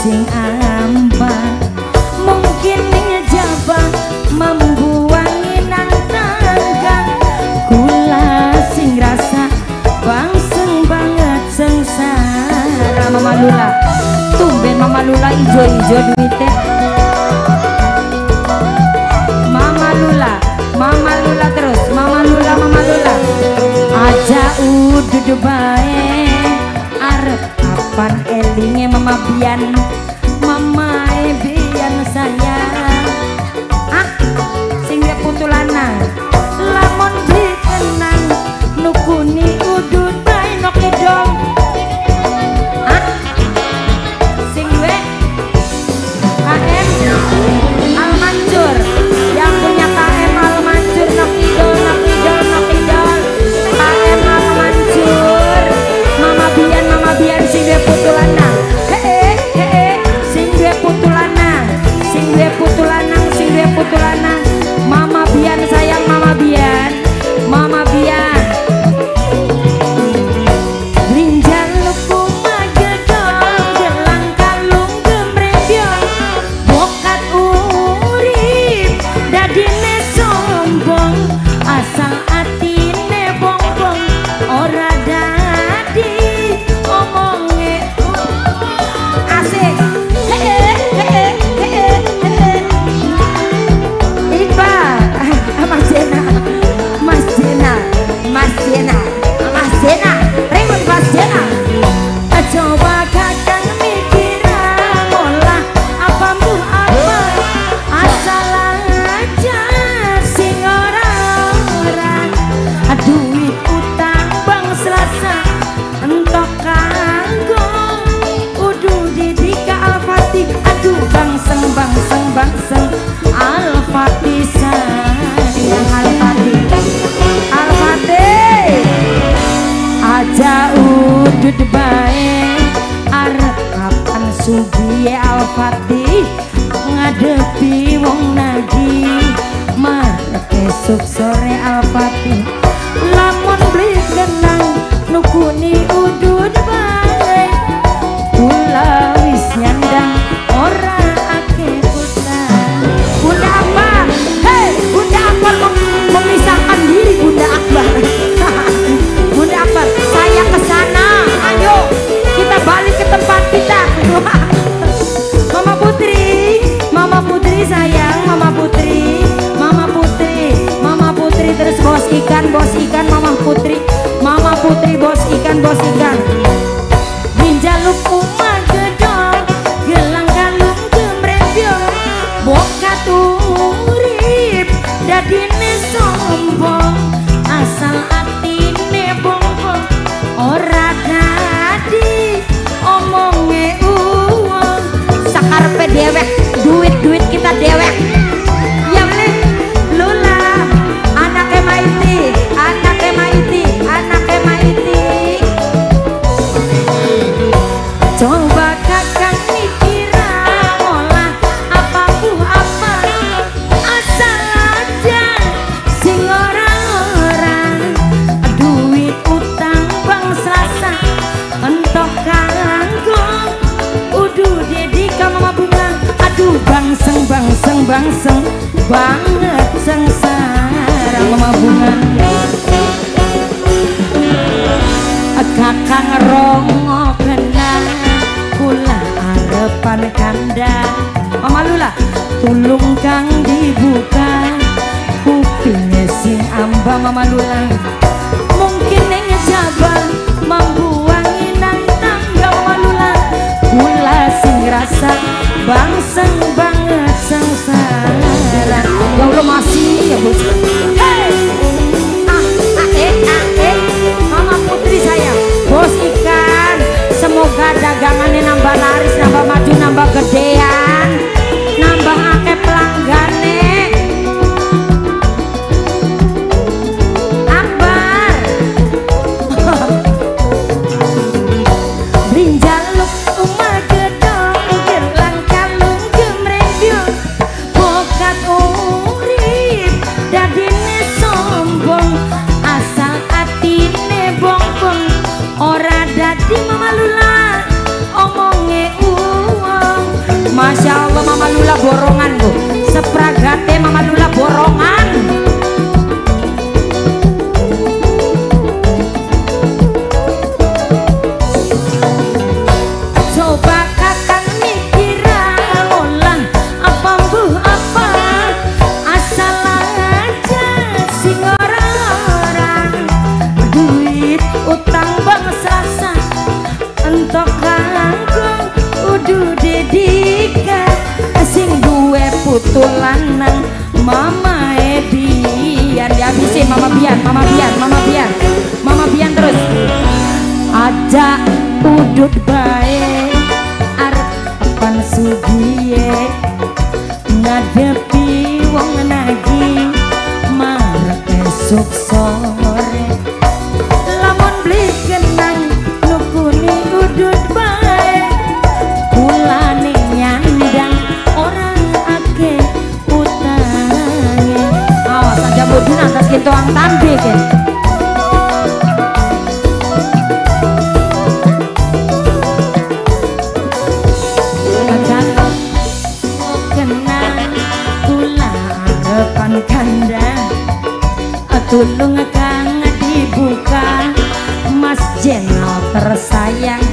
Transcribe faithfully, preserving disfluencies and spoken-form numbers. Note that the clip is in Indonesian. sing alampa mungkin ngejaba membuangi nang tangga kula sing rasa bangseng banget sengsara. Mama Lula tumben, Mama Lula ijo-ijo duwite. Mama Lula, Mama Lula terus, Mama Lula, Mama Lula aja ududu bae arep pan elingnya Mama Bian, Mama Bian sayang. Ah, sehingga putulana lamun dikenang nukuni udu tainok edong. Ah, sehingga K M Al-Mansur yang punya K M Al-Mansur nok idol, nok idol, nok idol K M Al-Mansur, Mama Bian, Mama Bian sing duwe putulana, hee hee, sing duwe putulana, sing duwe putulana, sing duwe putulana, Mama Bian sayang, Mama Bian, Mama Bian. Brinjal luku magedong, gelang kalung gemrebyong, bokat urip, dadine sombong, asal atine bongbong, ora dadi omong. Udud bae arep kapan sugiye Al-Fatih ngadepi wong nagi marep esuk sore Al-Fatih lamun beli genang nukuni udud bae kula wis nyandang ora ake bunda. Bunda Akbar, hei Bunda Akbar memisahkan diri. Bunda Akbar, Bunda Akbar saya kesana. Kita balik ke tempat kita. Mama Putri, Mama Putri sayang, Mama Putri, Mama Putri, Mama Putri terus bos ikan, bos ikan, Mama Putri, Mama Putri bos ikan, bos ikan. Binjal luku magedong, gelang kalung gemrebyong, bokat urip, dadine sombong, asal atine bongbong, ora omonge uang sakarepe dewek, duit-duit kita dewek. Ya beli Lula anak Maiti, anak Maiti, anak Maiti. Coba kakak mikira olah apa bu apa asal aja sing orang-orang duit utang bang serasa entok bangseng bangseng bangseng banget sengsara. Mama Bunga kakang rongo kenal kula arepan kandang. Mama Lula tulung kang dibuka kupingnya sing amba. Mama Lula mungkin ngejabang membuangi nang tangga. Mama Lula kula sing ngerasa bangseng banget sengsara. Ya Allah masih ya Bu. Hey! Ah, ah, eh, ah, eh. Mama Putri sayang, bos ikan, semoga dagangannya nambah laris, nambah maju, nambah gedean, nambah akeh pelanggane. Akbar. tok kangkung udu dedika sing duwe putu lanang mama ebian dihabisin mama bian mama bian mama bian mama bian terus ajak udut bae arep pan sugiye ngadepi wong nagih marep esuk sore lamun beli kenang nukuni udut bae kulane nyandang orang ake utange awas aja mudun atas kintuang tambe ke tulung kang dibuka mas jenal tersayang